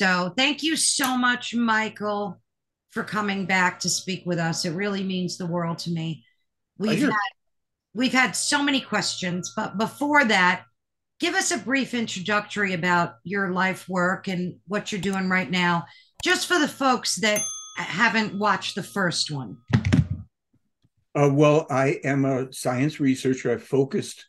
So thank you so much, Michael, for coming back to speak with us. It really means the world to me. We've had so many questions, but before that, give us a brief introductory about your life work and what you're doing right now, just for the folks that haven't watched the first one. Well, I am a science researcher. I've focused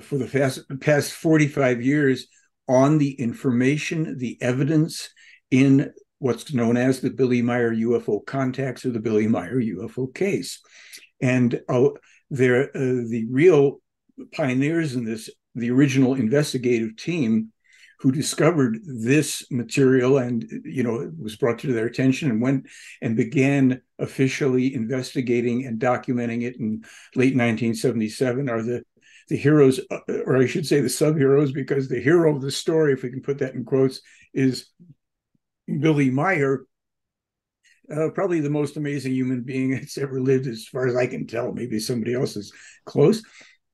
for the past 45 years on the information, the evidence in what's known as the Billy Meier UFO contacts or the Billy Meier UFO case. And the real pioneers in this, the original investigative team who discovered this material and, you know, it was brought to their attention and went and began officially investigating and documenting it in late 1977 are the heroes, or I should say the sub-heroes, because the hero of the story, if we can put that in quotes, is Billy Meier, probably the most amazing human being that's ever lived, as far as I can tell. Maybe somebody else is close.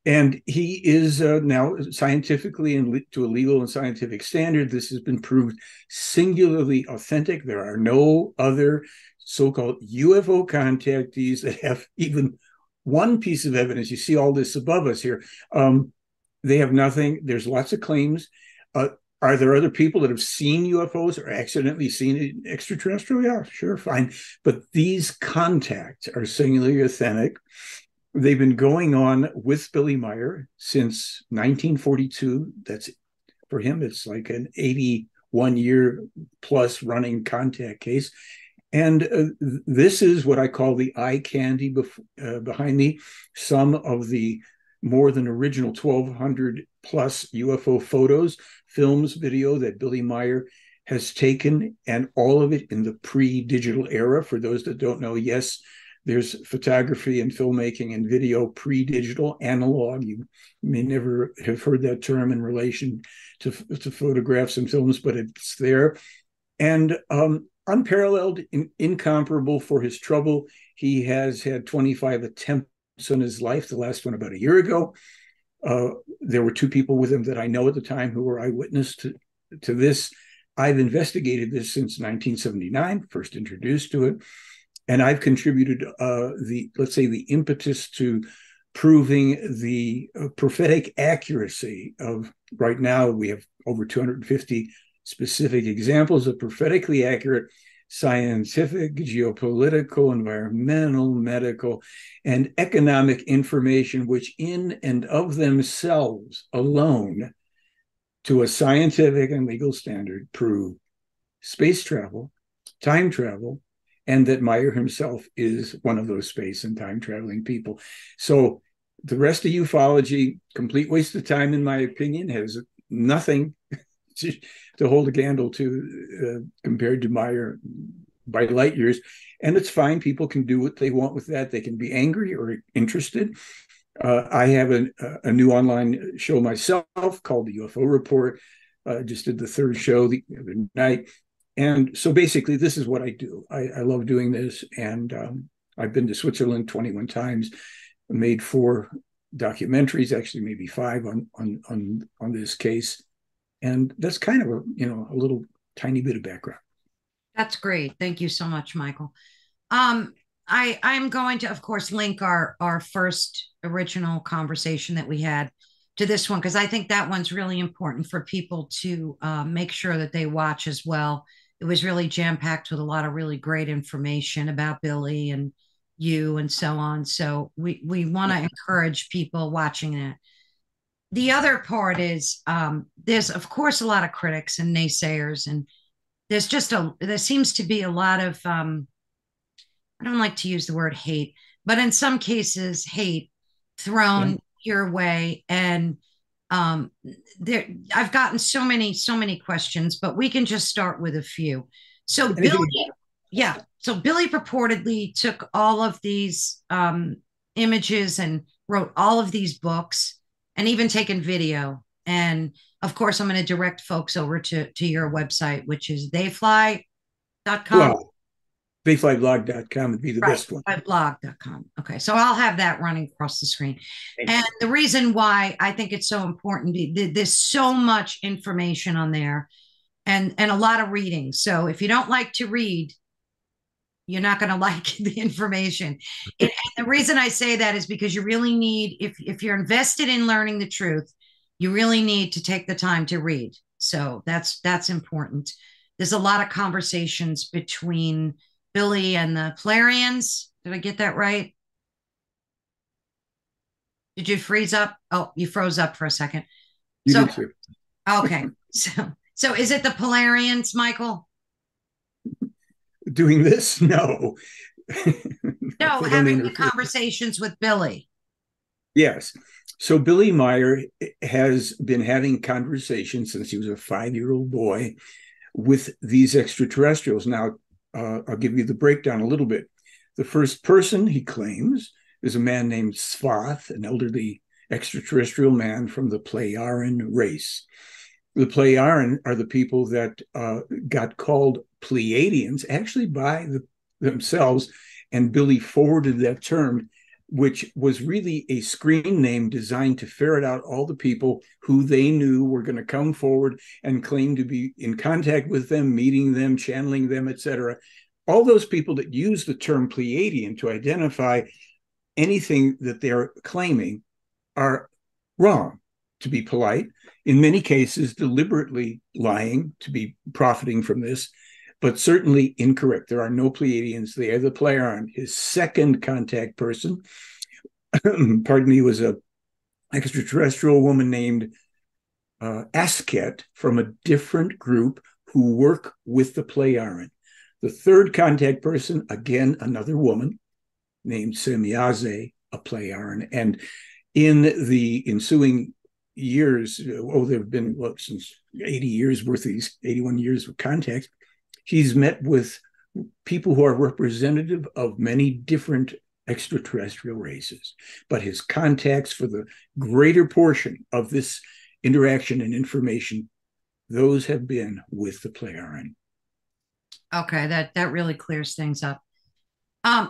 And he is now scientifically and to a legal and scientific standard, this has been proved singularly authentic. There are no other so-called UFO contactees that have even one piece of evidence. You see all this above us here. They have nothing. There's lots of claims. Are there other people that have seen UFOs or accidentally seen extraterrestrial? Yeah, sure, fine. But these contacts are singularly authentic. They've been going on with Billy Meier since 1942. That's, for him, it's like an 81-year plus running contact case. And this is what I call the eye candy behind me. Some of the more than original 1,200 plus UFO photos, films, video that Billy Meier has taken, and all of it in the pre-digital era. For those that don't know, yes, there's photography and filmmaking and video pre-digital, analog. You may never have heard that term in relation to photographs and films, but it's there. And unparalleled, incomparable for his trouble. He has had 25 attempts in his life, the last one about a year ago. There were two people with him that I know at the time who were eyewitness to this. I've investigated this since 1979, first introduced to it. And I've contributed the impetus to proving the prophetic accuracy of, right now we have over 250 specific examples of prophetically accurate scientific, geopolitical, environmental, medical, and economic information, which in and of themselves alone, to a scientific and legal standard, prove space travel, time travel, and that Meier himself is one of those space and time traveling people. So the rest of ufology, complete waste of time, in my opinion, has nothing to hold a candle to compared to Meier by light years. And it's fine. People can do what they want with that. They can be angry or interested. I have a new online show myself called The UFO Report. Just did the third show the other night. And so basically, this is what I do. I love doing this. And I've been to Switzerland 21 times, made 4 documentaries, actually maybe 5 on this case. And that's kind of a little tiny bit of background. That's great. Thank you so much, Michael. I'm going to, of course, link our first original conversation that we had to this one, because I think that one's really important for people to make sure that they watch as well. It was really jam-packed with a lot of really great information about Billy and you and so on. So we want to encourage people watching that. The other part is there's, of course, a lot of critics and naysayers, and there's just there seems to be a lot of, I don't like to use the word hate, but in some cases, hate thrown your way. And I've gotten so many questions, but we can just start with a few. So Billy purportedly took all of these images and wrote all of these books, and even taken video. And of course, I'm going to direct folks over to your website, which is theyfly.com. Well, theyflyblog.com would be the best one. Theyflyblog.com. Okay, so I'll have that running across the screen. And the reason why I think it's so important, there's so much information on there. and a lot of reading. So if you don't like to read, you're not going to like the information. And the reason I say that is because you really need, if you're invested in learning the truth, you really need to take the time to read. So that's important. There's a lot of conversations between Billy and the Plejarians. Did I get that right? Did you freeze up? Oh, you froze up for a second. You did too. Okay. So is it the Plejarians, Michael? Doing this? No. No, having the conversations with Billy. Yes. So Billy Meier has been having conversations since he was a 5-year-old boy with these extraterrestrials. Now, I'll give you the breakdown a little bit. The first person, he claims, is a man named Swath, an elderly extraterrestrial man from the Plejaren race. The Plejaren are the people that got called Pleiadians, actually by themselves, and Billy forwarded that term, which was really a screen name designed to ferret out all the people who they knew were going to come forward and claim to be in contact with them, meeting them, channeling them, etc. All those people that use the term Pleiadian to identify anything that they're claiming are wrong, to be polite, in many cases deliberately lying to be profiting from this, but certainly incorrect. There are no Pleiadians. They are the Plejaren. His second contact person, pardon me, was an extraterrestrial woman named Asket from a different group who work with the Plejaren. The third contact person, again, another woman named Semjase, a Plejaren. And in the ensuing years, there have been, since 80 years worth of these, 81 years of contact, he's met with people who are representative of many different extraterrestrial races. But his contacts for the greater portion of this interaction and information, those have been with the Plejaren. Okay, that really clears things up.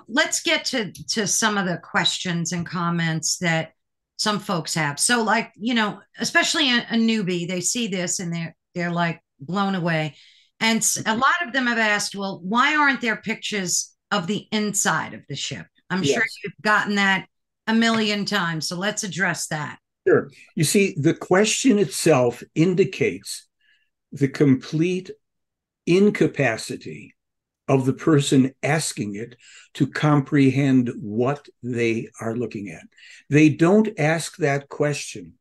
Let's get to some of the questions and comments that some folks have. So, like, you know, especially a newbie, they see this and they're like blown away. And a lot of them have asked, well, why aren't there pictures of the inside of the ship? I'm sure you've gotten that a million times. So let's address that. Sure. You see, the question itself indicates the complete incapacity of the person asking it to comprehend what they are looking at. They don't ask that question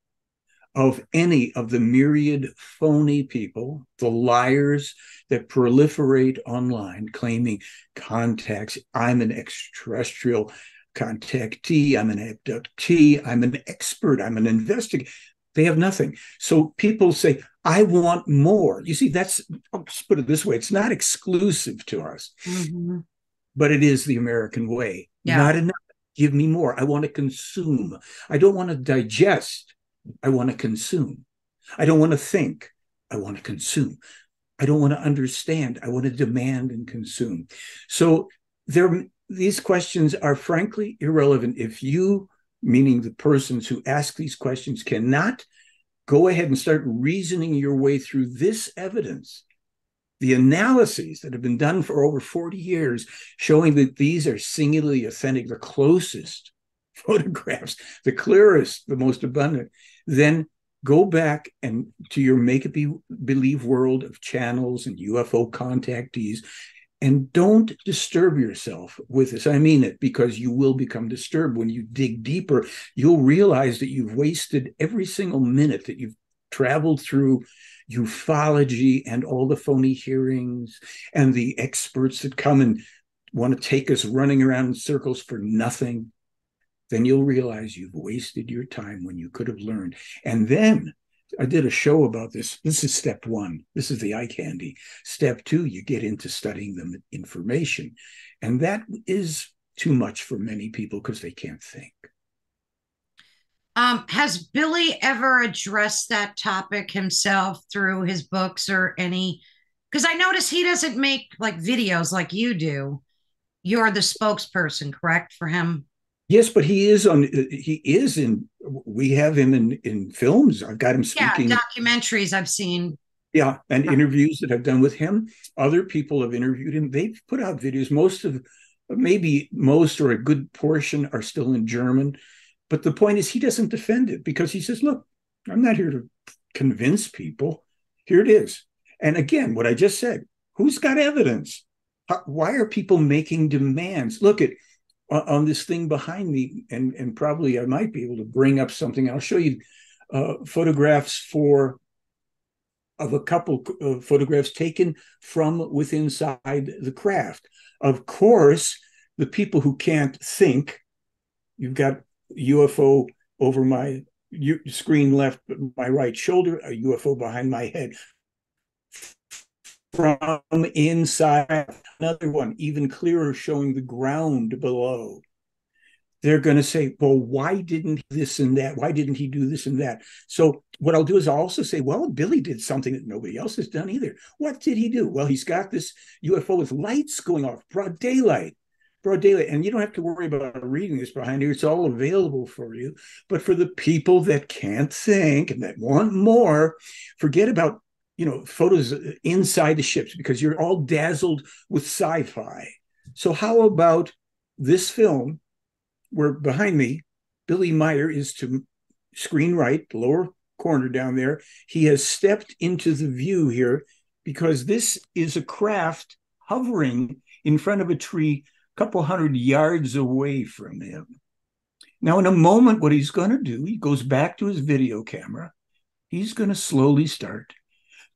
of any of the myriad phony people, the liars that proliferate online claiming contacts. I'm an extraterrestrial contactee. I'm an abductee. I'm an expert. I'm an investigator. They have nothing. So people say, I want more. You see, that's, I'll just put it this way. It's not exclusive to us, but it is the American way. Yeah. Not enough. Give me more. I want to consume. I don't want to digest. I want to consume. I don't want to think. I want to consume. I don't want to understand. I want to demand and consume. So these questions are frankly irrelevant. If you, meaning the persons who ask these questions, cannot go ahead and start reasoning your way through this evidence, the analyses that have been done for over 40 years showing that these are singularly authentic, the closest photographs, the clearest, the most abundant, then go back and to your make-believe world of channels and UFO contactees, and don't disturb yourself with this. I mean it, because you will become disturbed. When you dig deeper, you'll realize that you've wasted every single minute that you've traveled through ufology and all the phony hearings and the experts that come and want to take us running around in circles for nothing. Then you'll realize you've wasted your time when you could have learned. And then I did a show about this. This is step one. This is the eye candy. Step two, you get into studying the information. And that is too much for many people because they can't think. Has Billy ever addressed that topic himself through his books or any? Because I notice he doesn't make like videos like you do. You're the spokesperson, correct, for him? Yes, but we have him in films. I've got him speaking. Yeah, documentaries I've seen. Yeah, and interviews that I've done with him. Other people have interviewed him. They've put out videos. Most or a good portion are still in German. But the point is he doesn't defend it because he says, look, I'm not here to convince people. Here it is. And again, what I just said, who's got evidence? Why are people making demands? Look at on this thing behind me, and probably I might be able to bring up something. I'll show you photographs of a couple of photographs taken from within inside the craft. Of course, the people who can't think, you've got UFO over my screen left, my right shoulder, a UFO behind my head. From inside, another one, even clearer, showing the ground below. They're going to say, well, why didn't this and that? Why didn't he do this and that? So what I'll do is I'll also say, well, Billy did something that nobody else has done either. What did he do? Well, he's got this UFO with lights going off, broad daylight. And you don't have to worry about reading this behind here. It's all available for you. But for the people that can't think and that want more, forget about, photos inside the ships because you're all dazzled with sci-fi. So how about this film? Where behind me, Billy Meier is to screen right, lower corner down there. He has stepped into the view here because this is a craft hovering in front of a tree a couple hundred yards away from him. Now, in a moment, what he's going to do, he goes back to his video camera. He's going to slowly start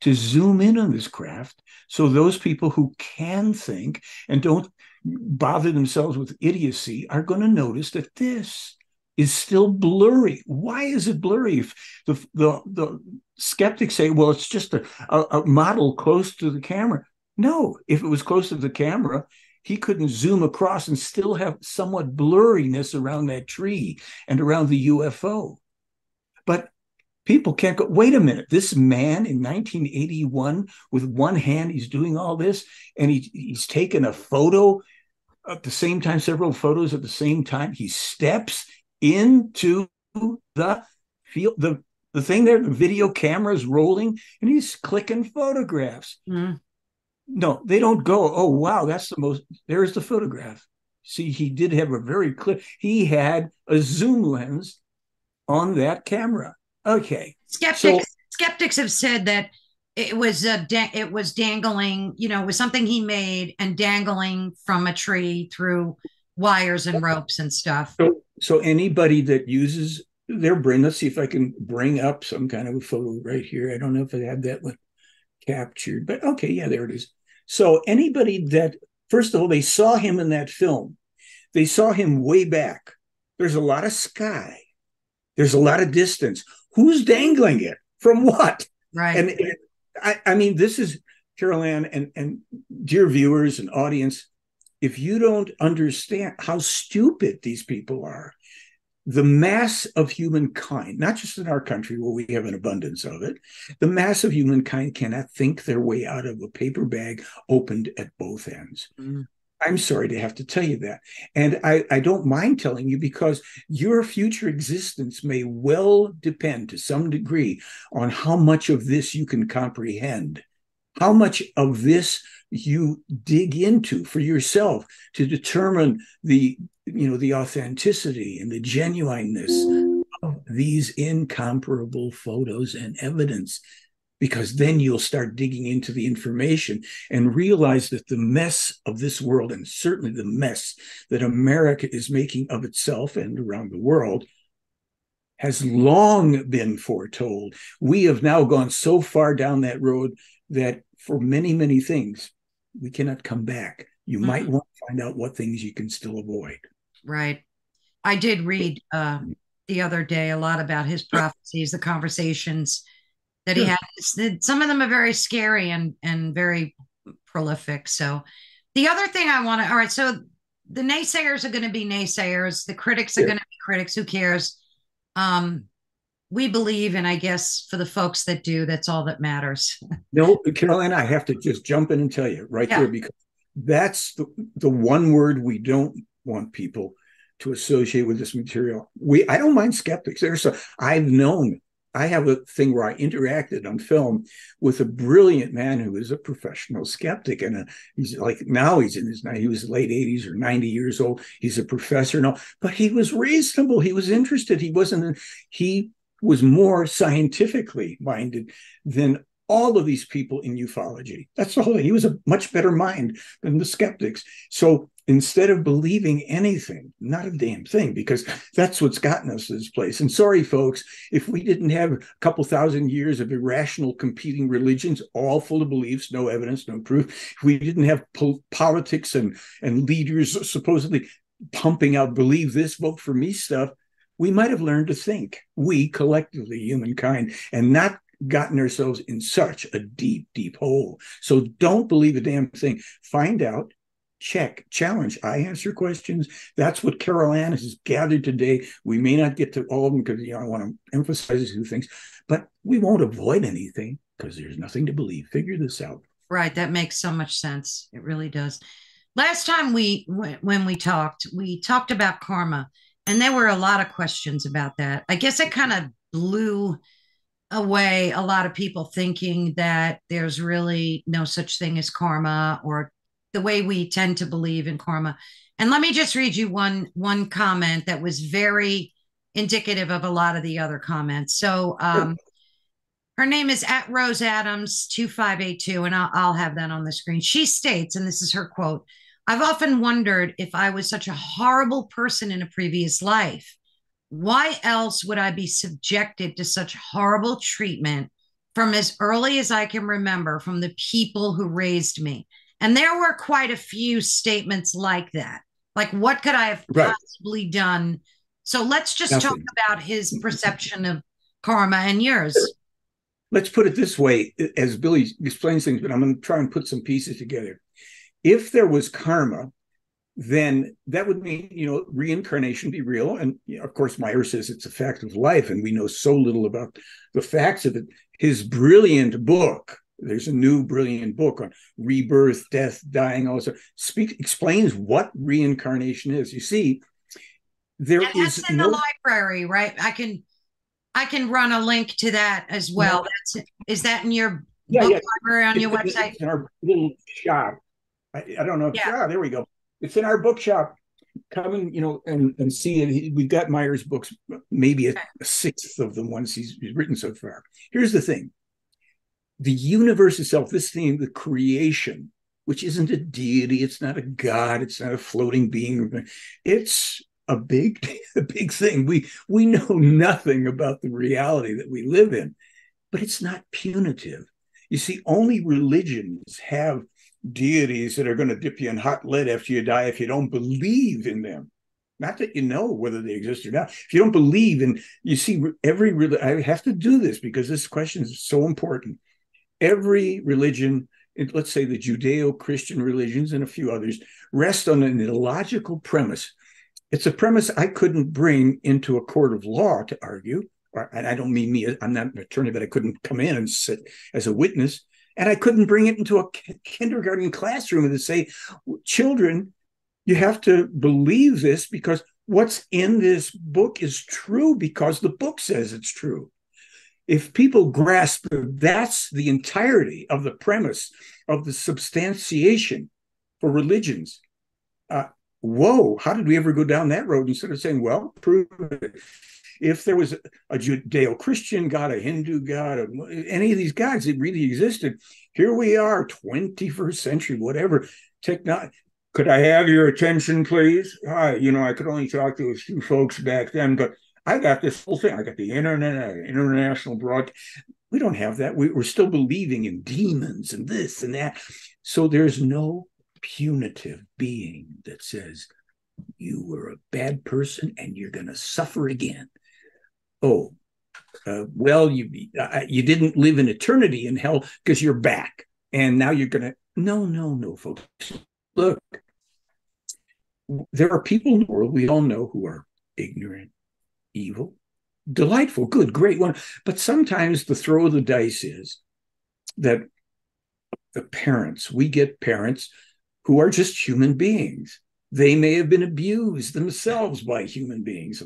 to zoom in on this craft so those people who can think and don't bother themselves with idiocy are going to notice that this is still blurry. Why is it blurry? If the skeptics say, well, it's just a model close to the camera. No, if it was close to the camera, he couldn't zoom across and still have somewhat blurriness around that tree and around the UFO. But people can't go, wait a minute, this man in 1981, with one hand, he's doing all this, and he's taken a photo at the same time, several photos at the same time. He steps into the field, the thing there, the video camera's rolling, and he's clicking photographs. Mm. No, they don't go, oh, wow, there's the photograph. See, he did have he had a zoom lens on that camera. Okay. Skeptics have said that it was dangling, it was something he made and dangling from a tree through wires and ropes and stuff. So anybody that uses their brain, let's see if I can bring up some kind of a photo right here. I don't know if I had that one captured, but okay, yeah, there it is. So anybody that, first of all, they saw him in that film. They saw him way back. There's a lot of sky. There's a lot of distance. Who's dangling it from what? Right. And I mean, this is, Carol Ann, and dear viewers and audience, if you don't understand how stupid these people are, the mass of humankind, not just in our country where we have an abundance of it, the mass of humankind cannot think their way out of a paper bag opened at both ends. Mm. I'm sorry to have to tell you that. And I don't mind telling you because your future existence may well depend to some degree on how much of this you can comprehend, how much of this you dig into for yourself to determine the authenticity and the genuineness of these incomparable photos and evidence. Because then you'll start digging into the information and realize that the mess of this world, and certainly the mess that America is making of itself and around the world, has long been foretold. We have now gone so far down that road that for many, many things, we cannot come back. You might want to find out what things you can still avoid. Right. I did read the other day a lot about his prophecies, the conversations that he had. Some of them are very scary and very prolific. So the other thing I want to, all right, so the naysayers are going to be naysayers. The critics are going to be critics. Who cares? We believe, and I guess for the folks that do, that's all that matters. No, Caroline, I have to just jump in and tell you right there, because that's the one word we don't want people to associate with this material. I don't mind skeptics. I've known I have a thing where I interacted on film with a brilliant man who was a professional skeptic. And he's like, now he's in his, he was late 80s or 90 years old. He's a professor and all, but he was reasonable. He was interested. He was more scientifically minded than all of these people in ufology. That's the whole thing. He was a much better mind than the skeptics. So instead of believing anything, not a damn thing, because that's what's gotten us to this place. And sorry, folks, if we didn't have a couple thousand years of irrational competing religions, all full of beliefs, no evidence, no proof, if we didn't have politics and leaders supposedly pumping out believe this, vote for me stuff, we might have learned to think, we collectively, humankind, and not gotten ourselves in such a deep, deep hole. So don't believe a damn thing. Find out. Check, challenge. I answer questions. That's what Carol Ann has gathered today. We may not get to all of them because I want to emphasize a few things, but we won't avoid anything because there's nothing to believe. Figure this out. Right. That makes so much sense. It really does. Last time we talked about karma, and there were a lot of questions about that. I guess it kind of blew away a lot of people thinking that there's really no such thing as karma, or the way we tend to believe in karma. And let me just read you one comment that was very indicative of a lot of the other comments. So her name is @RoseAdams2582, and I'll have that on the screen. She states, and this is her quote, "I've often wondered if I was such a horrible person in a previous life. Why else would I be subjected to such horrible treatment from as early as I can remember from the people who raised me?" And there were quite a few statements like that. Like, what could I have possibly done? So let's just talk about his perception of karma and yours. Let's put it this way, as Billy explains things, but I'm going to try and put some pieces together. If there was karma, then that would mean, reincarnation be real. And of course, Meier says it's a fact of life, and we know so little about the facts of it. His brilliant book, there's a new brilliant book on rebirth, death, dying, all that, explains what reincarnation is. You see, there is that's in the library, right? I can run a link to that as well. No. Is that in your book library on your website? It's in our little shop. I don't know. Ah, there we go. It's in our bookshop. Come and and see it. We've got Meier's books, maybe a sixth of the ones he's written so far. Here's the thing. The universe itself, this thing, the creation, which isn't a deity, it's not a god, it's not a floating being, it's a big thing. We know nothing about the reality that we live in, but it's not punitive. You see, only religions have deities that are going to dip you in hot lead after you die if you don't believe in them. Not that you know whether they exist or not. If you don't believe in, you see, I have to do this because this question is so important. Every religion, let's say the Judeo-Christian religions and a few others, rest on an illogical premise. It's a premise I couldn't bring into a court of law to argue. And I don't mean me, I'm not an attorney, but I couldn't come in and sit as a witness. And I couldn't bring it into a kindergarten classroom and say, children, you have to believe this because what's in this book is true because the book says it's true. If people grasp that's the entirety of the premise of the substantiation for religions, whoa, how did we ever go down that road instead of saying, well, prove it. If there was a Judeo-Christian god, a Hindu god, any of these gods that really existed, here we are, 21st century, whatever, technology. Could I have your attention, please? Hi, I could only talk to a few folks back then, but I got this whole thing. I got the internet, international broadcast. We don't have that. We're still believing in demons and this and that. So there's no punitive being that says, you were a bad person and you're going to suffer again. Oh, well, you didn't live in eternity in hell because you're back. And now you're going to, no, folks. Look, there are people in the world we all know who are ignorant, evil, delightful, good, great one. But sometimes the throw of the dice is that we get parents who are just human beings. They may have been abused themselves by human beings.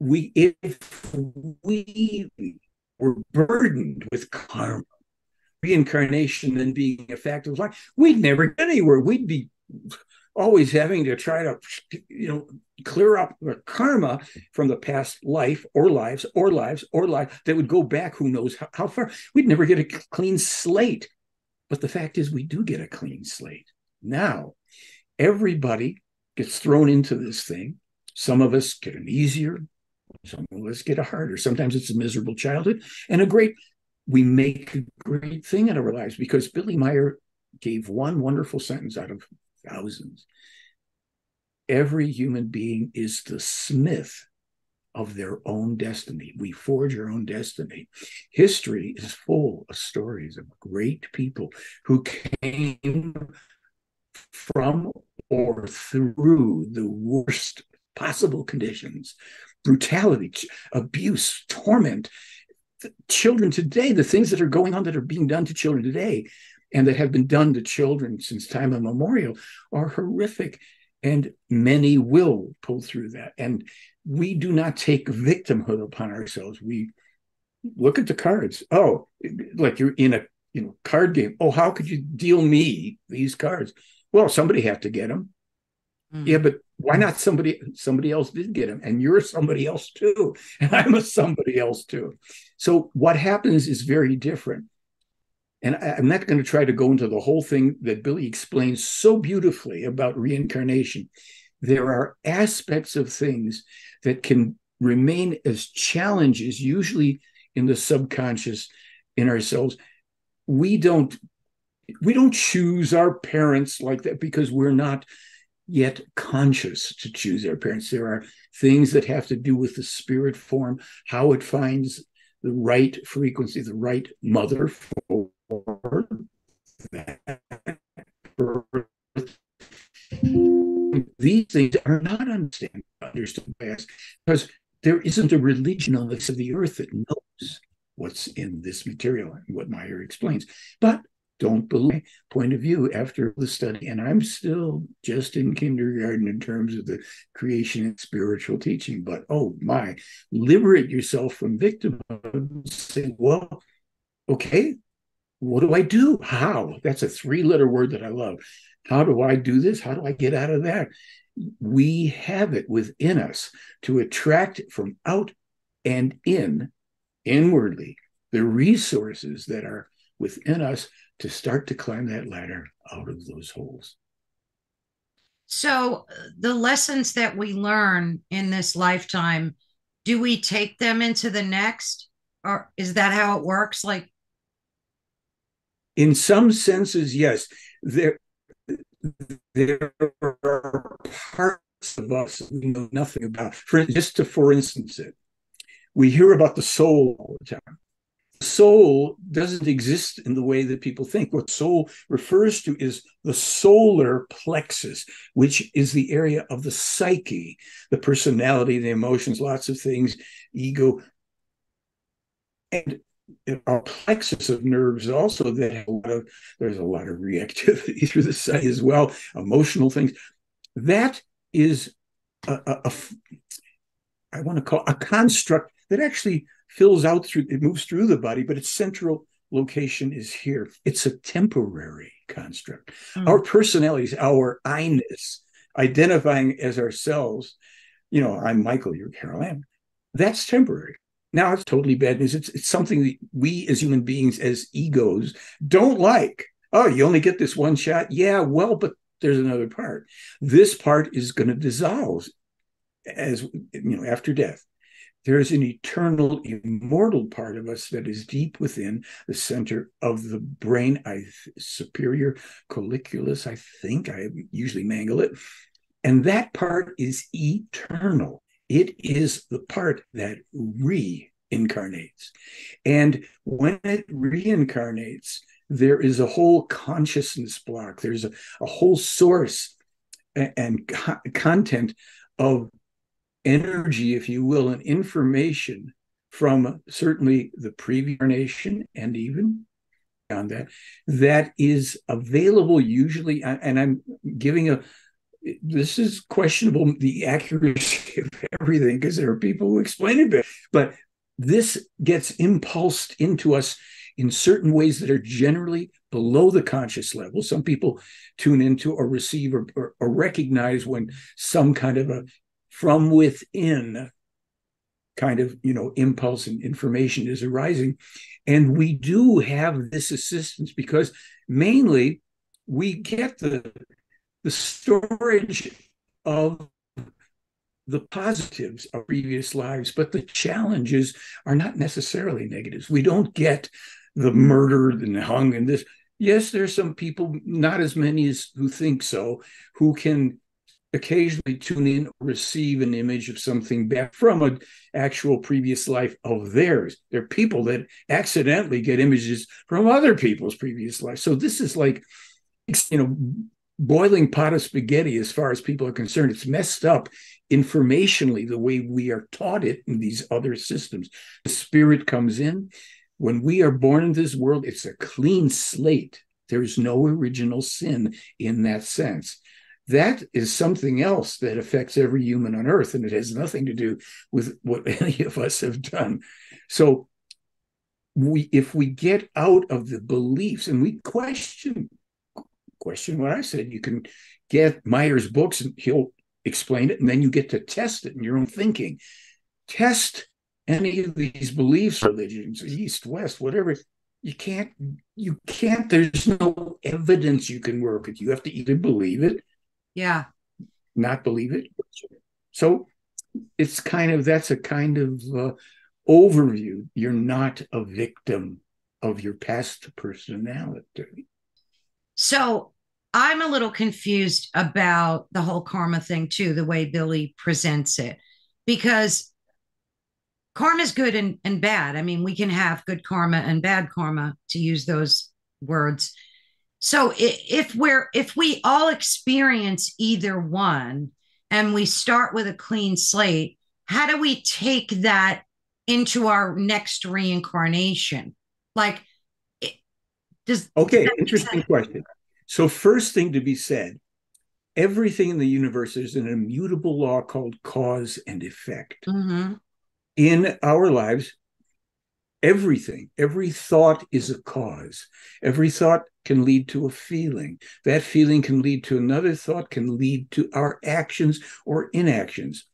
if we were burdened with karma, reincarnation and being a fact of life, we'd never get anywhere. We'd be always having to try to, you know, clear up the karma from the past life or lives or lives or life that would go back who knows how far. We'd never get a clean slate. But the fact is we do get a clean slate. Now, everybody gets thrown into this thing. Some of us get an easier, some of us get a harder. Sometimes it's a miserable childhood and we make a great thing in our lives, because Billy Meier gave one wonderful sentence out of thousands. Every human being is the smith of their own destiny. We forge our own destiny. History is full of stories of great people who came from or through the worst possible conditions, brutality, abuse, torment. Children today, the things that are going on that are being done to children today and that have been done to children since time immemorial are horrific, and many will pull through that. And we do not take victimhood upon ourselves. We look at the cards. Oh, like you're in a card game. Oh, how could you deal me these cards? Well, somebody had to get them. Yeah, but why not somebody else did get him, and you're somebody else too, and I'm a somebody else too. So what happens is very different. And I'm not going to try to go into the whole thing that Billy explains so beautifully about reincarnation. There are aspects of things that can remain as challenges, usually in the subconscious in ourselves. We don't choose our parents like that, because we're not yet conscious to choose their parents. There are things that have to do with the spirit form, how it finds the right frequency, the right mother for that birth. These things are not understood by us, because there isn't a religion on the face of the earth that knows what's in this material and what Meier explains. But don't believe point of view after the study. And I'm still just in kindergarten in terms of the creation and spiritual teaching. But oh my, liberate yourself from victimhood. Say, well, okay, what do I do? How? That's a three-letter word that I love. How do I do this? How do I get out of that? We have it within us to attract from out and in, inwardly, the resources that are within us to start to climb that ladder out of those holes. So the lessons that we learn in this lifetime, do we take them into the next? Or is that how it works? Like, in some senses, yes. There are parts of us we know nothing about. We hear about the soul all the time. Soul doesn't exist in the way that people think. What soul refers to is the solar plexus, which is the area of the psyche, the personality, the emotions, lots of things, ego. And our plexus of nerves also that have there's a lot of reactivity through the psyche as well, emotional things. That is I want to call a construct that actually fills out through, it moves through the body, but its central location is here. It's a temporary construct. Our personalities, our I-ness, identifying as ourselves, I'm Michael, you're Carol Ann, that's temporary. Now, it's totally bad news. It's something that we as human beings, as egos, don't like. Oh, you only get this one shot? Yeah, well, but there's another part. This part is going to dissolve as, after death. There is an eternal, immortal part of us that is deep within the center of the brain, superior colliculus, I think. I usually mangle it. And that part is eternal. It is the part that reincarnates. And when it reincarnates, there is a whole consciousness block. There's a whole source and content of energy, if you will, and information from certainly the previous incarnation and even beyond that, that is available usually, and I'm giving a this is questionable, the accuracy of everything, because there are people who explain it better. But this gets impulsed into us in certain ways that are generally below the conscious level. Some people tune into or receive or recognize when some kind of a from within kind of, you know, impulse and information is arising. And we do have this assistance because mainly we get the storage of the positives of previous lives, but the challenges are not necessarily negatives. We don't get the murdered and hung and this. Yes, there's some people, not as many as who think so, who can occasionally tune in or receive an image of something back from an actual previous life of theirs. There are people that accidentally get images from other people's previous lives. So this is like, you know, boiling pot of spaghetti as far as people are concerned. It's messed up informationally the way we are taught it in these other systems. The spirit comes in. When we are born into this world, it's a clean slate. There's no original sin in that sense. That is something else that affects every human on earth, and it has nothing to do with what any of us have done. So if we get out of the beliefs, and we question what I said, you can get Meier's books, and he'll explain it, and then you get to test it in your own thinking. Test any of these beliefs, religions, East, West, whatever. You can't, there's no evidence you can work with. You have to either believe it, yeah, not believe it. So it's kind of, that's a kind of overview. You're not a victim of your past personality. So I'm a little confused about the whole karma thing too, the way Billy presents it, because karma is good and bad. I mean, we can have good karma and bad karma, to use those words. So if we all experience either one and we start with a clean slate, how do we take that into our next reincarnation? Like, interesting question. So first thing to be said, everything in the universe is an immutable law called cause and effect. Mm-hmm. In our lives, everything, every thought is a cause. Every thought can lead to a feeling. That feeling can lead to another thought, can lead to our actions or inactions.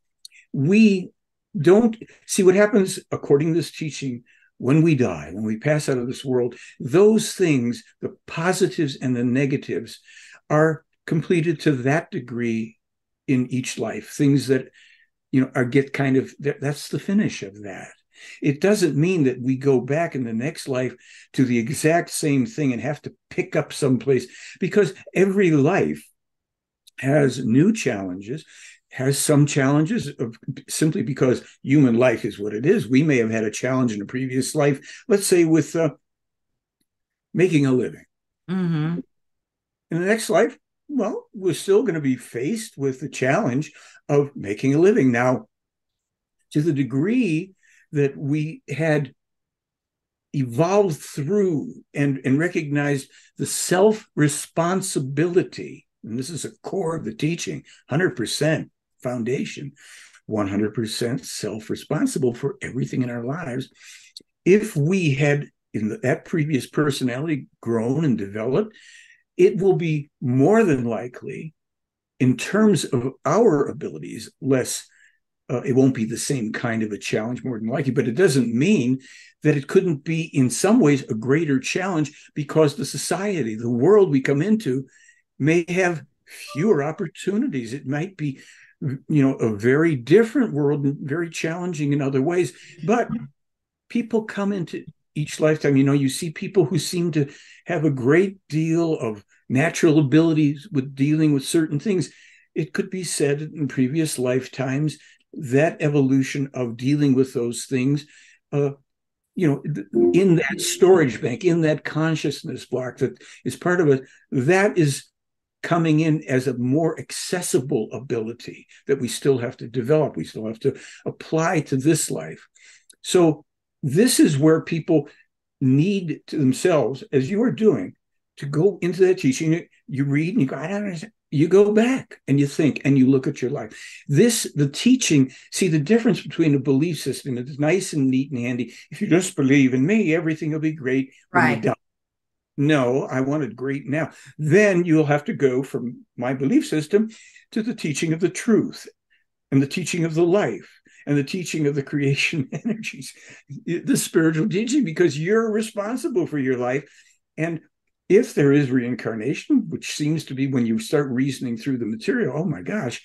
We don't see what happens, according to this teaching, when we die, when we pass out of this world. Those things, the positives and the negatives, are completed to that degree in each life. Things that, you know, are get kind of, that's the finish of that. It doesn't mean that we go back in the next life to the exact same thing and have to pick up someplace, because every life has new challenges, has some challenges of, simply because human life is what it is. We may have had a challenge in a previous life, let's say with making a living. Mm-hmm. In the next life, well, we're still going to be faced with the challenge of making a living. Now, to the degree that we had evolved through and recognized the self-responsibility, and this is a core of the teaching, 100% foundation, 100% self-responsible for everything in our lives. If we had, in that previous personality, grown and developed, it will be more than likely, in terms of our abilities, less. It won't be the same kind of a challenge, more than likely, but it doesn't mean that it couldn't be in some ways a greater challenge, because the society, the world we come into, may have fewer opportunities. It might be, you know, a very different world and very challenging in other ways. But people come into each lifetime, you know, you see people who seem to have a great deal of natural abilities with dealing with certain things. It could be said in previous lifetimes that evolution of dealing with those things, you know, in that storage bank, in that consciousness block that is part of it, that is coming in as a more accessible ability that we still have to develop. We still have to apply to this life. So this is where people need to themselves, as you are doing, to go into that teaching. You read and you go, I don't understand. you go back and you think and you look at your life. This, the teaching, see the difference between a belief system that's nice and neat and handy. If you just believe in me, everything will be great. Right. No, I want it great now. Then you'll have to go from my belief system to the teaching of the truth and the teaching of the life and the teaching of the creation energies, the spiritual teaching, because you're responsible for your life. And if there is reincarnation, which seems to be when you start reasoning through the material, oh my gosh,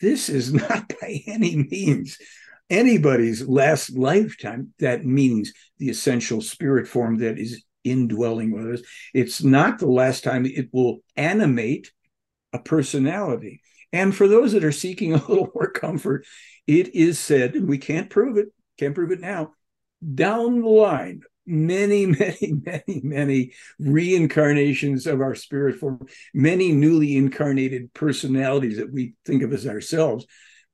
this is not by any means anybody's last lifetime. That means the essential spirit form that is indwelling with us. It's not the last time. It will animate a personality. And for those that are seeking a little more comfort, it is said, and we can't prove it now, down the line, many, many, many, many reincarnations of our spirit form, many newly incarnated personalities that we think of as ourselves,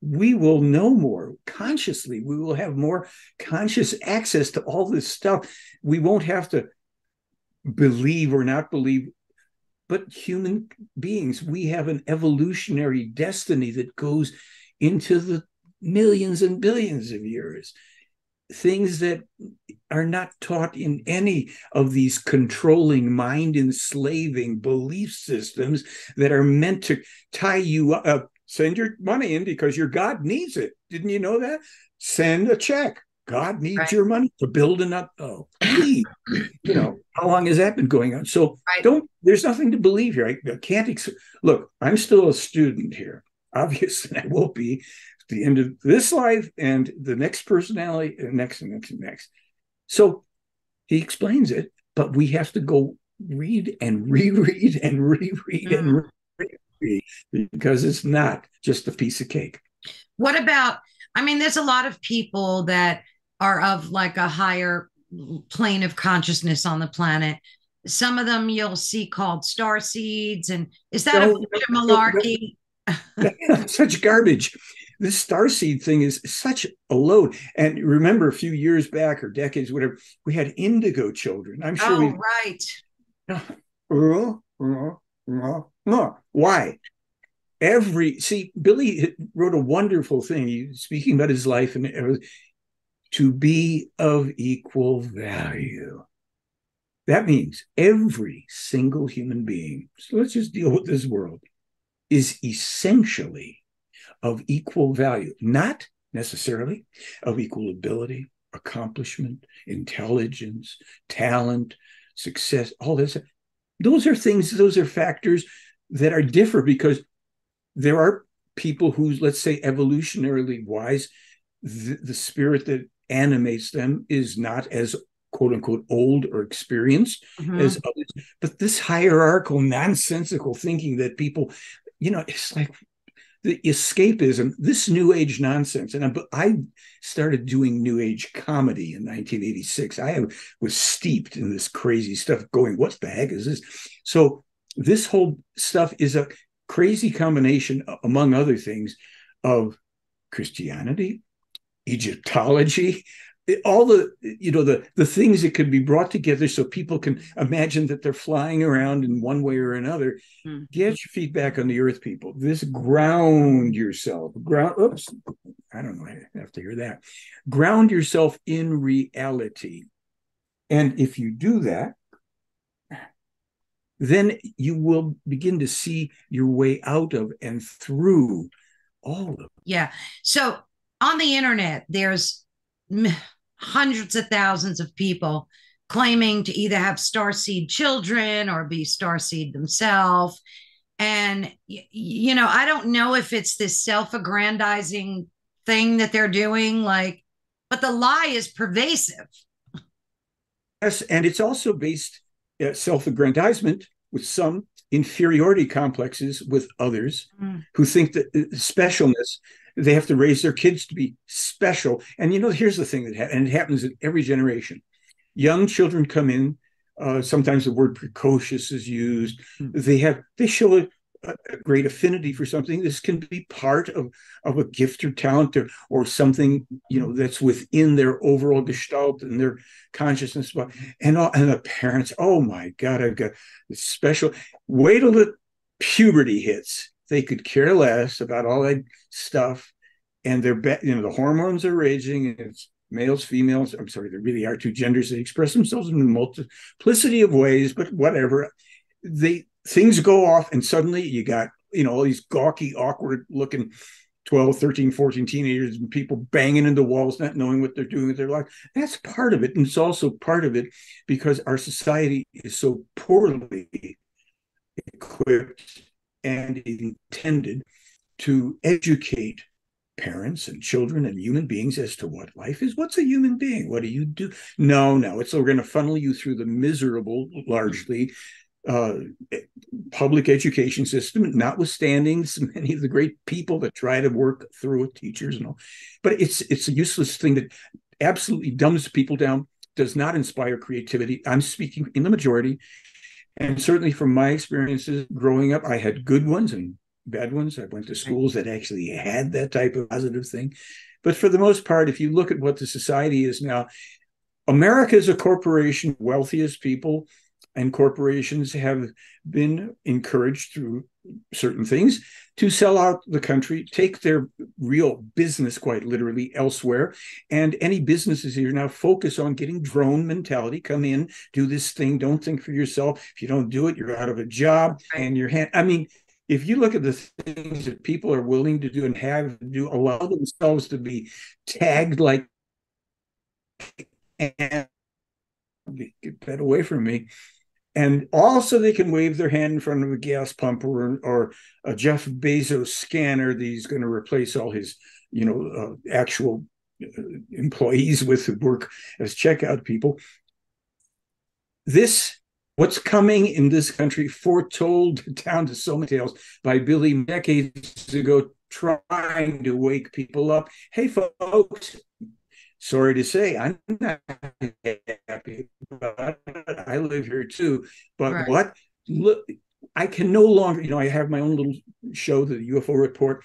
we will know more consciously. We will have more conscious access to all this stuff. We won't have to believe or not believe, but human beings, we have an evolutionary destiny that goes into the millions and billions of years. Things that are not taught in any of these controlling, mind-enslaving belief systems that are meant to tie you up. Send your money in because your God needs it. Didn't you know that? Send a check. God needs your money to build an up. Oh, please. You know, how long has that been going on? So there's nothing to believe here. I can't, look, I'm still a student here. Obviously, I will be. The end of this life and the next personality and next and next and next. So he explains it, but we have to go read and reread and reread and reread because it's not just a piece of cake. What about, I mean, there's a lot of people that are of like a higher plane of consciousness on the planet. Some of them you'll see called star seeds. And is that a bunch of malarkey? Such garbage. This starseed thing is such a load. And remember a few years back or decades, whatever, we had indigo children. I'm sure. Oh, right. Why? See, Billy wrote a wonderful thing. He's speaking about his life and everything. To be of equal value. That means every single human being, so let's just deal with this world, is essentially of equal value, not necessarily of equal ability, accomplishment, intelligence, talent, success, all this. Those are things, those are factors that are different because there are people who, let's say, evolutionarily wise, the spirit that animates them is not as quote unquote old or experienced as others. But this hierarchical, nonsensical thinking that people, you know, it's like, the escapism, this new age nonsense. And I started doing new age comedy in 1986. I was steeped in this crazy stuff going, what the heck is this? So this whole stuff is a crazy combination, among other things, of Christianity, Egyptology, all the, you know, the things that could be brought together so people can imagine that they're flying around in one way or another. Get your feet back on the earth, people. This ground yourself. Oops, I don't know. I have to hear that. Ground yourself in reality. And if you do that, then you will begin to see your way out of and through all of it. Yeah. So on the internet, there's hundreds of thousands of people claiming to either have starseed children or be starseed themselves. And, you know, I don't know if it's this self-aggrandizing thing that they're doing, like, but the lie is pervasive. Yes, and it's also based self-aggrandizement with some inferiority complexes with others who think that specialness, they have to raise their kids to be special. And, you know, here's the thing that happens, and it happens in every generation. Young children come in. Sometimes the word precocious is used. They show a great affinity for something. This can be part of a gift or talent or something, you know, that's within their overall gestalt and their consciousness. And the parents, oh, my God, I've got this special. Wait till the puberty hits. They could care less about all that stuff. And they're, the hormones are raging. And it's males, females. I'm sorry, there really are two genders. They express themselves in a multiplicity of ways, but whatever. Things go off, and suddenly you got, all these gawky, awkward looking 12, 13, 14 teenagers and people banging into walls, not knowing what they're doing with their life. That's part of it. And it's also part of it because our society is so poorly equipped and intended to educate parents and children and human beings as to what life is. What's a human being? What do you do? No. So we're going to funnel you through the miserable, largely public education system, notwithstanding so many of the great people that try to work through it, teachers and all. But it's a useless thing that absolutely dumbs people down, does not inspire creativity. I'm speaking in the majority. And certainly from my experiences growing up, I had good ones and bad ones. I went to schools that actually had that type of positive thing. But for the most part, if you look at what the society is now, America is a corporation, wealthiest people, and corporations have been encouraged through certain things to sell out the country, take their real business quite literally elsewhere. And any businesses here now focus on getting drone mentality. Come in, do this thing. Don't think for yourself. If you don't do it, you're out of a job and your hand. I mean, if you look at the things that people are willing to do and have to do, allow themselves to be tagged like, and get that away from me. And also they can wave their hand in front of a gas pump or a Jeff Bezos scanner that he's going to replace all his, actual employees with who work as checkout people. What's coming in this country, foretold down to so many tales by Billy decades ago, trying to wake people up. Hey, folks, sorry to say, I'm not happy about it. I live here too. But right. What? Look, I can no longer, I have my own little show, The UFO Report,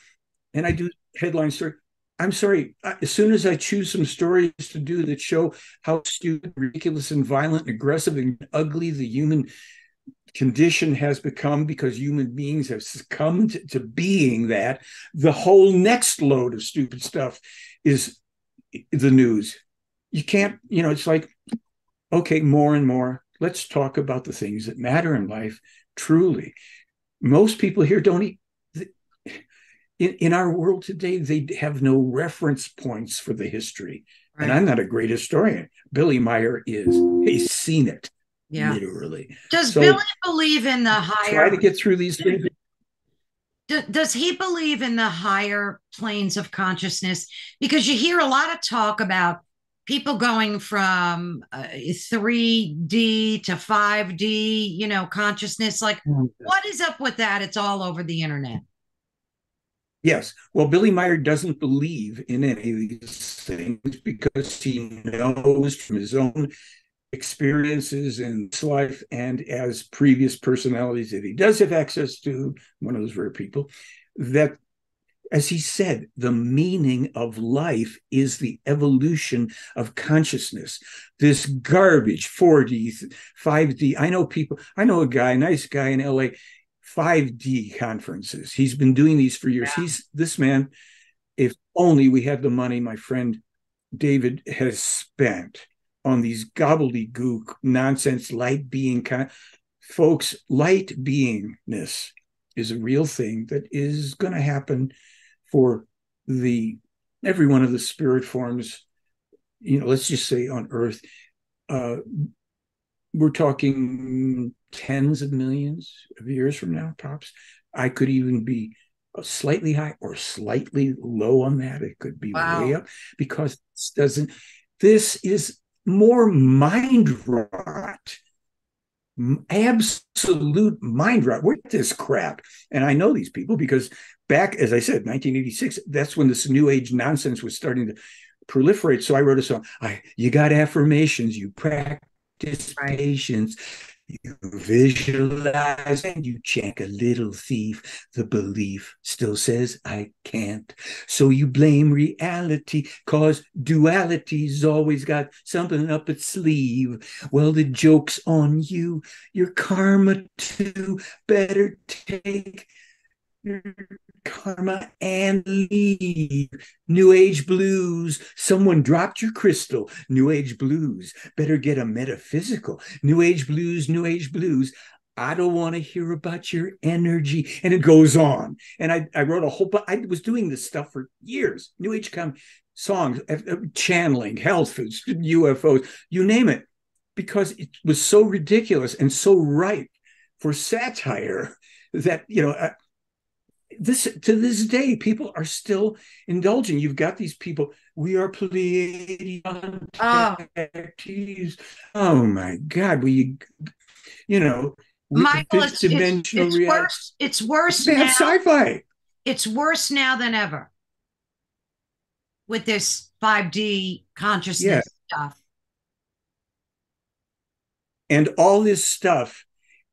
and I do headline story. I'm sorry, as soon as I choose some stories to do that show how stupid, ridiculous, and violent, and aggressive, and ugly the human condition has become because human beings have succumbed to being that, the whole next load of stupid stuff is the news. You can't, it's like, okay, more and more, let's talk about the things that matter in life, truly. Most people here don't eat. In our world today, they have no reference points for the history. Right. And I'm not a great historian. Billy Meier is. He's seen it. Yeah. Literally. Does Billy believe in the higher... Try to get through these things. Does he believe in the higher planes of consciousness? Because you hear a lot of talk about people going from 3D to 5D, consciousness. Like, what is up with that? It's all over the internet. Yes. Well, Billy Meier doesn't believe in any of these things because he knows from his own experiences in his life and as previous personalities that he does have access to, one of those rare people, that, as he said, the meaning of life is the evolution of consciousness. This garbage, 4D, 5D. I know a guy, nice guy in L.A., 5D conferences. He's been doing these for years. Yeah. This man, if only we had the money my friend David has spent on these gobbledygook nonsense light being folks. Light beingness is a real thing that is going to happen for every one of the spirit forms, let's just say on Earth. We're talking tens of millions of years from now, tops. I could even be slightly high or slightly low on that. It could be way up because this is more mind rot, absolute mind rot. We're this crap. And I know these people because back, as I said, 1986, that's when this new age nonsense was starting to proliferate. So I wrote a song, you got affirmations, you practice patience. You visualize and you check a little thief. The belief still says, I can't. So you blame reality, cause duality's always got something up its sleeve. Well, the joke's on you, your karma too. Better take your karma and leave. New Age blues. Someone dropped your crystal. New Age blues. Better get a metaphysical. New Age blues, New Age blues. I don't want to hear about your energy. And it goes on. And I wrote a whole book. I was doing this stuff for years. New Age songs, channeling, health foods, UFOs, you name it. Because it was so ridiculous and so ripe for satire that, you know, to this day, people are still indulging. You've got these people. We are Pleiadian. Oh my God! Michael, it's worse. It's worse. They have sci-fi. It's worse now than ever with this 5D consciousness stuff. And all this stuff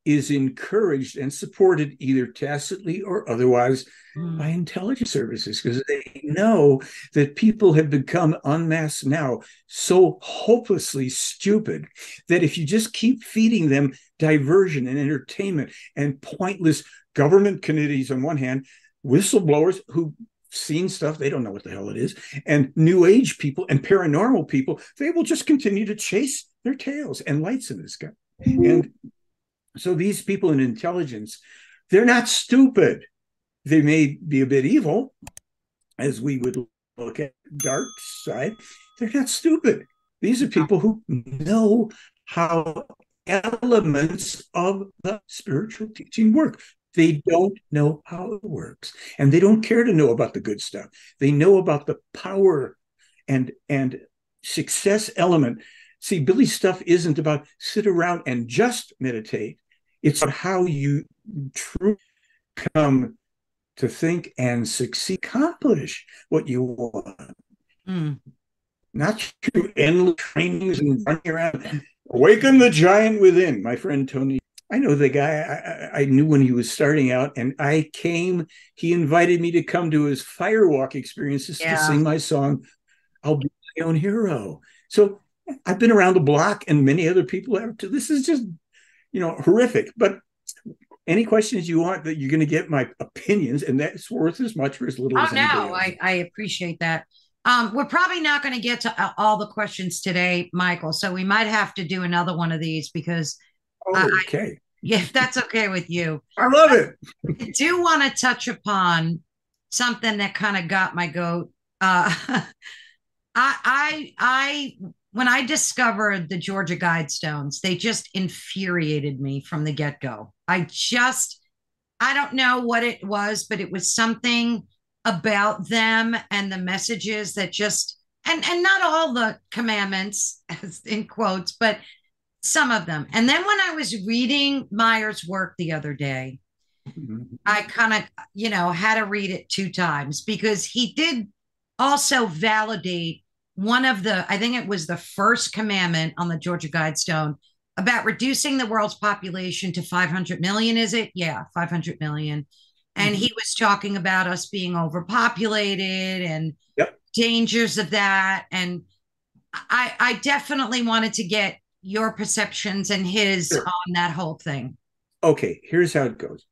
is encouraged and supported either tacitly or otherwise by intelligence services, because they know that people have become en masse now so hopelessly stupid that if you just keep feeding them diversion and entertainment and pointless government committees on one hand, whistleblowers who've seen stuff, they don't know what the hell it is, and New Age people and paranormal people, they will just continue to chase their tails and lights in the sky. And so these people in intelligence, they're not stupid. They may be a bit evil, as we would look at dark side. They're not stupid. These are people who know how elements of the spiritual teaching work. They don't know how it works. And they don't care to know about the good stuff. They know about the power and success element. See, Billy's stuff isn't about sit around and just meditate. It's about how you truly come to think and succeed, accomplish what you want. Not through endless trainings and running around. Awaken the giant within, my friend Tony. I know the guy. I knew when he was starting out, and I came. He invited me to come to his firewalk experiences to sing my song, I'll Be My Own Hero. So I've been around the block, and many other people have too. This is just, horrific. But any questions you want, that you're going to get my opinions, and that's worth as much or as little as anybody else. I appreciate that. We're probably not going to get to all the questions today, Michael. So we might have to do another one of these because. Okay. If that's okay with you. I love it. I do want to touch upon something that kind of got my goat. When I discovered the Georgia Guidestones, they just infuriated me from the get-go. I don't know what it was, but it was something about them and the messages that just, and not all the commandments, as in quotes, but some of them. And then when I was reading Meier's work the other day, I kind of, had to read it 2 times because he did also validate one of the, I think it was the first commandment on the Georgia Guidestone about reducing the world's population to 500 million, is it? Yeah, 500 million. And he was talking about us being overpopulated and dangers of that. And I definitely wanted to get your perceptions and his on that whole thing. Okay, here's how it goes.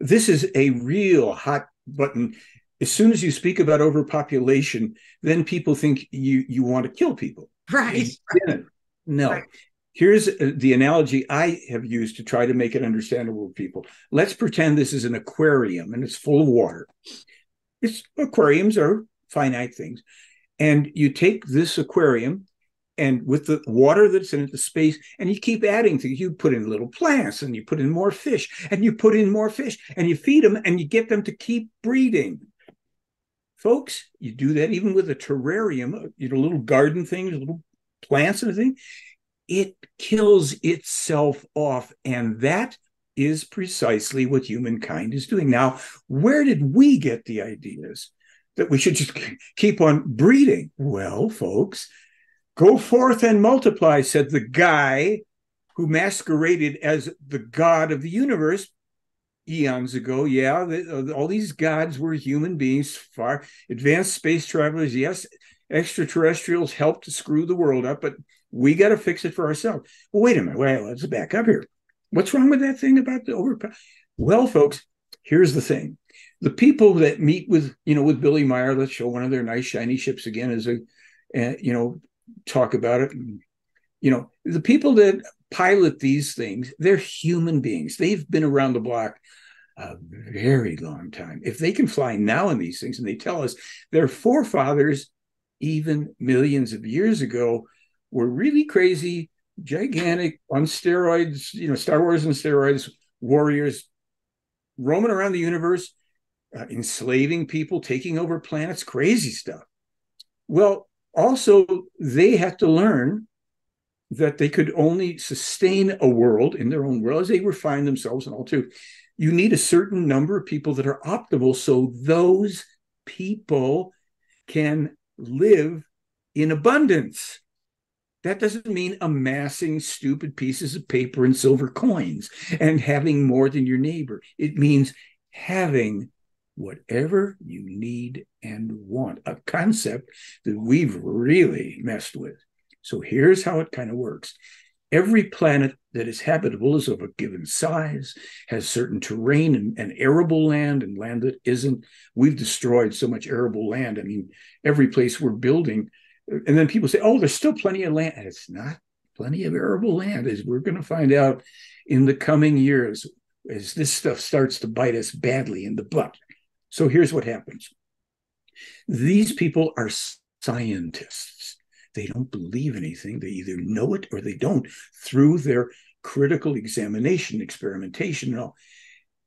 This is a real hot button. As soon as you speak about overpopulation, then people think you want to kill people. Right. No. Right. Here's the analogy I have used to try to make it understandable to people. Let's pretend this is an aquarium and it's full of water. Aquariums are finite things. And you take this aquarium and with the water that's in it, the space, and you keep adding things. You put in little plants and you put in more fish and you put in more fish and you feed them and you get them to keep breeding. Folks, you do that even with a terrarium, little garden things, little plants and everything. It kills itself off. And that is precisely what humankind is doing. Now, where did we get the ideas that we should just keep on breeding? Well, folks, go forth and multiply, said the guy who masqueraded as the god of the universe eons ago. Yeah, all these gods were human beings, far advanced space travelers. Yes, extraterrestrials helped to screw the world up, but we got to fix it for ourselves. Well, wait a minute. Well, let's back up here. What's wrong with that thing about the overpower? Well, folks, here's the thing. The people that meet with, with Billy Meier, let's show one of their nice shiny ships again as they, talk about it. And, the people that pilot these things, they're human beings. They've been around the block a very long time. If they can fly now in these things, and they tell us their forefathers, even millions of years ago, were really crazy, gigantic, on steroids, Star Wars and steroids, warriors roaming around the universe, enslaving people, taking over planets, crazy stuff. Well, also, they have to learn that they could only sustain a world in their own world as they refine themselves and all too. You need a certain number of people that are optimal so those people can live in abundance. That doesn't mean amassing stupid pieces of paper and silver coins and having more than your neighbor. It means having whatever you need and want, a concept that we've really messed with. So here's how it kind of works. Every planet that is habitable is of a given size, has certain terrain and arable land and land that isn't. We've destroyed so much arable land. I mean, every place we're building. And then people say, oh, there's still plenty of land. And it's not plenty of arable land, as we're going to find out in the coming years as this stuff starts to bite us badly in the butt. So here's what happens. These people are scientists. They don't believe anything. They either know it or they don't through their critical examination, experimentation and all.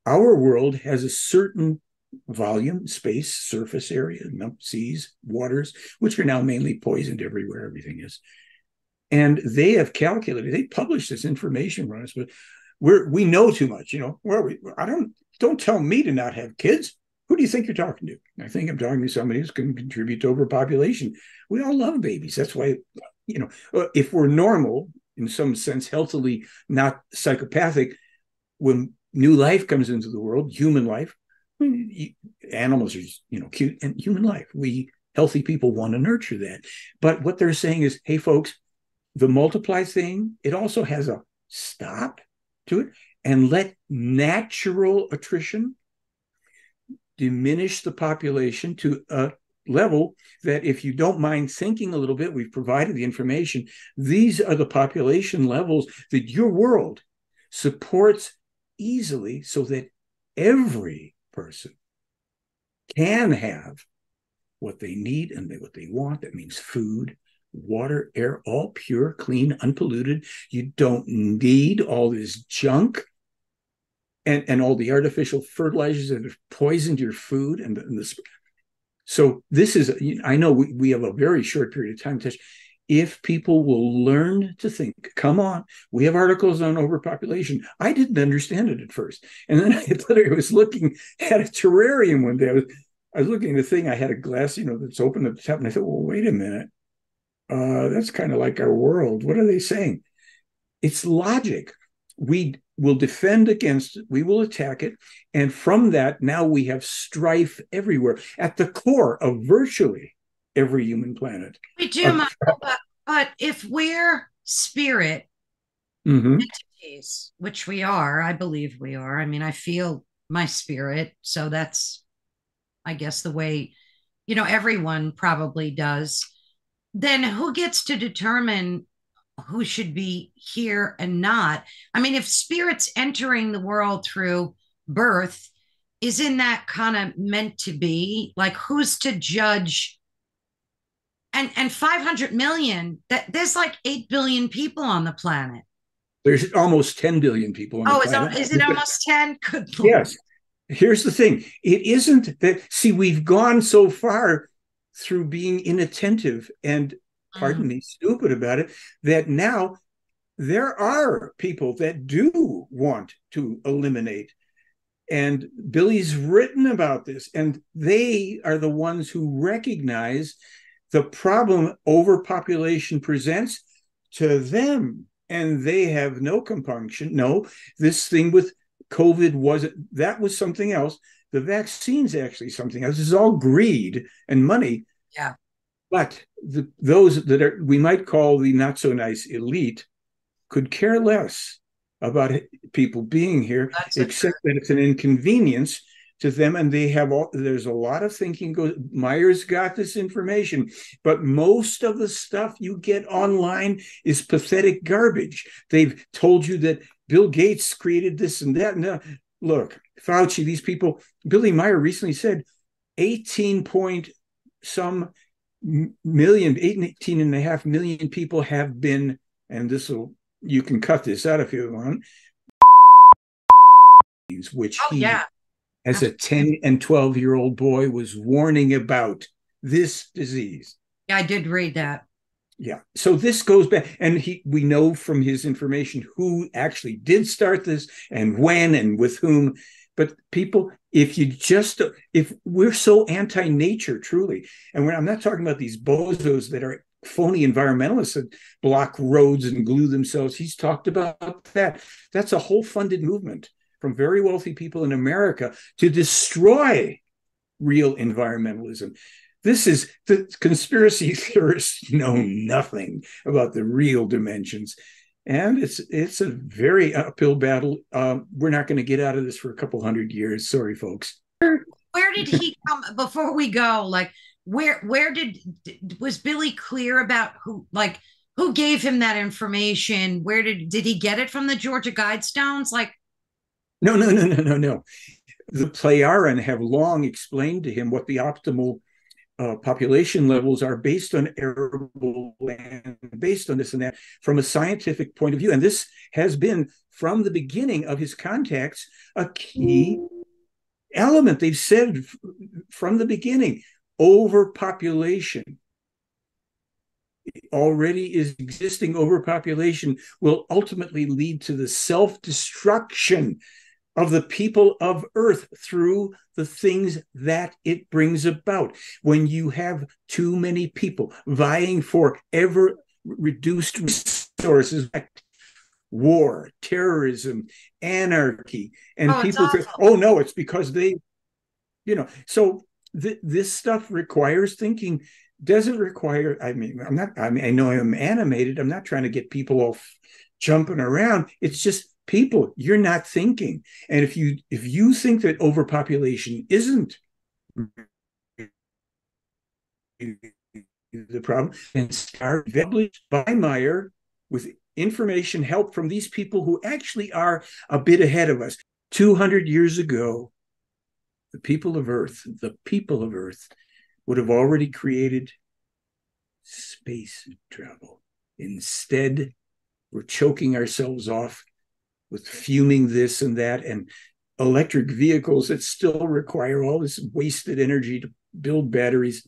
Our world has a certain volume, space, surface area, seas, waters, which are now mainly poisoned everywhere, everything is. And they have calculated, they publish this information on us, but we know too much, don't tell me to not have kids. Who do you think you're talking to? I think I'm talking to somebody who's going to contribute to overpopulation. We all love babies. That's why, if we're normal, in some sense, healthily, not psychopathic, when new life comes into the world, human life, animals are, cute, and human life. We healthy people want to nurture that. But what they're saying is, hey, folks, the multiply thing, it also has a stop to it, and let natural attrition diminish the population to a level that, if you don't mind thinking a little bit, we've provided the information. These are the population levels that your world supports easily so that every person can have what they need and what they want. That means food, water, air, all pure, clean, unpolluted. You don't need all this junk. And all the artificial fertilizers that have poisoned your food. So this is, I know we have a very short period of time. If people will learn to think, come on, we have articles on overpopulation. I didn't understand it at first. And then I literally was looking at a terrarium one day. I was looking at the thing. I had a glass, that's open at the top. And I thought, well, wait a minute. That's kind of like our world. What are they saying? It's logic. We will defend against it, we will attack it, and from that, now we have strife everywhere, at the core of virtually every human planet. We do, Michael, but if we're spirit entities, which we are, I believe we are, I mean, I feel my spirit, so that's, I guess, the way, everyone probably does, then who gets to determine who should be here and not? I mean, if spirit's entering the world through birth, isn't that kind of meant to be? Like, who's to judge? And 500 million, there's like 8 billion people on the planet. There's almost 10 billion people on the planet. Is it almost 10? Good Lord. Yes. Here's the thing. It isn't that, see, we've gone so far through being inattentive and pardon me, stupid about it, that now there are people that do want to eliminate. And Billy's written about this, and they are the ones who recognize the problem overpopulation presents to them and they have no compunction. No, this thing with COVID wasn't, that was something else. The vaccine's actually something else. This is all greed and money. Yeah. But those that are, we might call the not so nice elite, could care less about people being here, except that it's an inconvenience to them. And they have all, there's a lot of thinking goes, Meier's got this information, but most of the stuff you get online is pathetic garbage. They've told you that Bill Gates created this and that. No, look, Fauci, these people, Billy Meier recently said 18.5 million people have been, and this will, you can cut this out if you want, which as a 10 and 12-year-old boy was warning about this disease. Yeah, I did read that. Yeah. So this goes back, and we know from his information who actually did start this and when and with whom. But people, if we're so anti-nature, truly, and I'm not talking about these bozos that are phony environmentalists that block roads and glue themselves. He's talked about that. That's a whole funded movement from very wealthy people in America to destroy real environmentalism. This is, the conspiracy theorists know nothing about the real dimensions. And it's a very uphill battle. We're not going to get out of this for a couple hundred years. Sorry, folks. Where did he come, before we go, like, where did, was Billy clear about who gave him that information? Where did he get it from? The Georgia Guidestones? Like, no. The Plejaren have long explained to him what the optimal population levels are based on arable land, based on this and that, from a scientific point of view. And this has been, from the beginning of his contacts, a key element. They've said from the beginning, overpopulation, already is existing overpopulation, will ultimately lead to the self-destruction of the people of Earth through the things that it brings about. When you have too many people vying for ever reduced resources, war, terrorism, anarchy, and people say, oh no, it's because they, you know, so this stuff requires thinking. Doesn't require, I mean, I know I'm animated. I'm not trying to get people off jumping around. It's just, people, you're not thinking. And if you think that overpopulation isn't the problem, and start published by Meier with information help from these people who actually are a bit ahead of us. 200 years ago, the people of Earth would have already created space travel. Instead, we're choking ourselves off with fuming this and that, and electric vehicles that still require all this wasted energy to build batteries.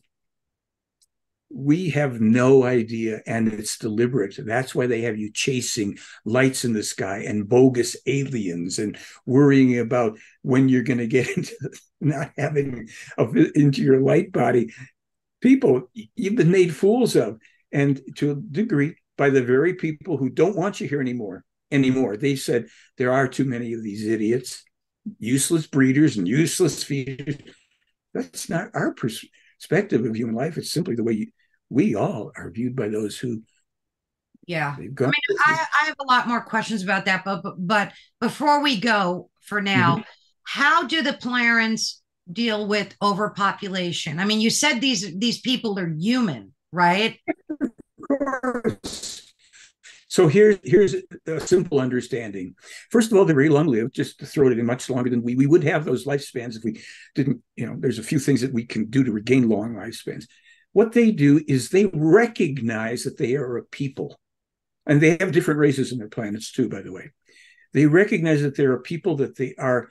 We have no idea, and it's deliberate. That's why they have you chasing lights in the sky and bogus aliens and worrying about when you're going to get into not having into your light body. People, you've been made fools of, and to a degree by the very people who don't want you here anymore. They said, there are too many of these idiots, useless breeders and useless feeders. That's not our perspective of human life. It's simply the way we all are viewed by those who. Yeah. I have a lot more questions about that, but before we go for now, how do the Plejarens deal with overpopulation? I mean, you said these people are human, right? Of course. So here's a simple understanding. First of all, they're very long-lived, just to throw it in, much longer than we would have those lifespans if we didn't, you know, there's a few things that we can do to regain long lifespans. What they do is they recognize that they are a people. And they have different races in their planets too, by the way. They recognize that they're a people, that they are,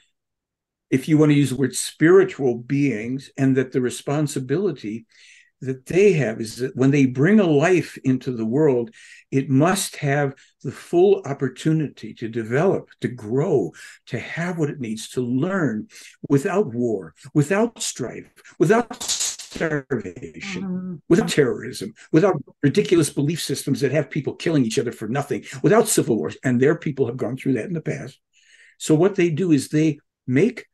if you want to use the word, spiritual beings, and that the responsibility that they have is that when they bring a life into the world, it must have the full opportunity to develop, to grow, to have what it needs to learn without war, without strife, without starvation, without terrorism, without ridiculous belief systems that have people killing each other for nothing, without civil wars. And their people have gone through that in the past. So what they do is they make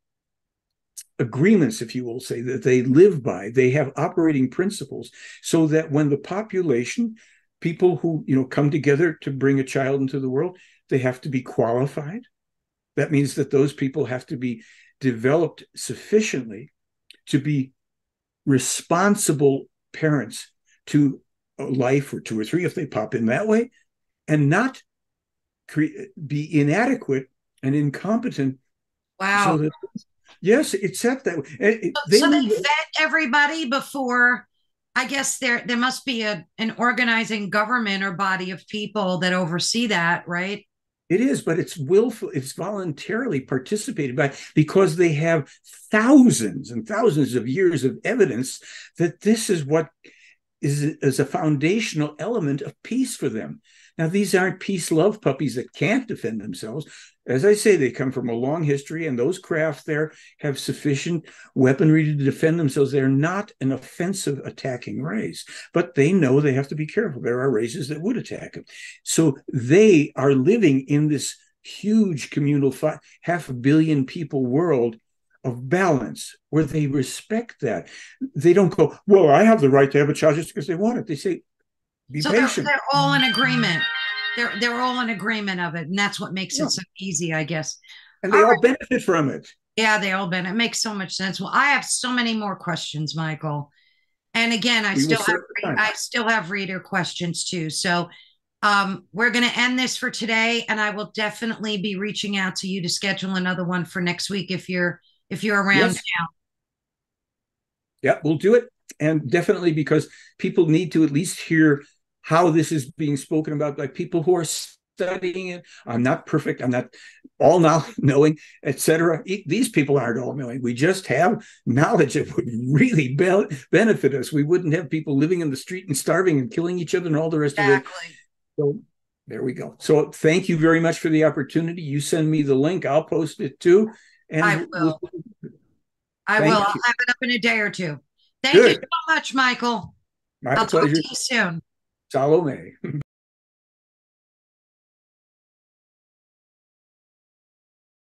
agreements, if you will say, that they live by. They have operating principles so that when the population, people who, you know, come together to bring a child into the world, they have to be qualified. That means that those people have to be developed sufficiently to be responsible parents to a life or two or three if they pop in that way, and not be inadequate and incompetent. Wow. So that, yes, except that. So they vet everybody before. I guess there must be an organizing government or body of people that oversee that, right? It is, but it's willful. It's voluntarily participated by, because they have thousands and thousands of years of evidence that this is what is a foundational element of peace for them. Now, these aren't peace love puppies that can't defend themselves. As I say, they come from a long history, and those craft there have sufficient weaponry to defend themselves. They're not an offensive attacking race, but they know they have to be careful. There are races that would attack them. So they are living in this huge communal, half a billion people world of balance, where they respect that. They don't go, well, I have the right to have a child just because they want it. They say, be patient. They're all in agreement. They're all in agreement of it. And that's what makes it so easy, I guess. And they all benefit from it. Yeah, they all benefit. It makes so much sense. Well, I have so many more questions, Michael. And again, I still have reader questions too. So we're going to end this for today. And I will definitely be reaching out to you to schedule another one for next week if you're around now. Yeah, we'll do it. And definitely, because people need to at least hear how this is being spoken about by people who are studying it. I'm not perfect. I'm not all knowing, etc. These people aren't all knowing. We just have knowledge that would really benefit us. We wouldn't have people living in the street and starving and killing each other and all the rest of it. So there we go. So thank you very much for the opportunity. You send me the link. I'll post it too. And I will. I'll have it up in a day or two. Thank you so much, Michael. I'll talk to you soon. Salome.